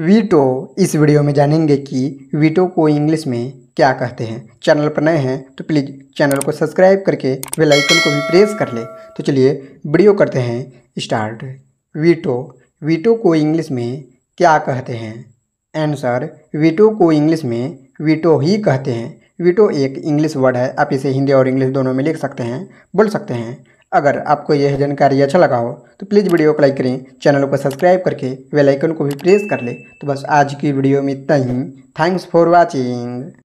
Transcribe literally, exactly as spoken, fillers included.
Veto. इस video में जानेंगे कि वीटो को इंग्लिश में क्या कहते हैं। चैनल पर नए हैं तो प्लीज़ चैनल को सब्सक्राइब करके बेल आइकन को भी प्रेस कर ले। तो चलिए वीडियो करते हैं स्टार्ट। वीटो वीटो को इंग्लिश में क्या कहते हैं? आंसर, वीटो को इंग्लिश में वीटो ही कहते हैं। वीटो एक इंग्लिश वर्ड है, आप इसे हिंदी और इंग्लिश दोनों में लिख सकते हैं, बोल सकते हैं। अगर आपको यह जानकारी अच्छा लगा हो तो प्लीज़ वीडियो को लाइक करें, चैनल को सब्सक्राइब करके बेल आइकन को भी प्रेस कर ले। तो बस आज की वीडियो में इतना ही। Thanks for watching.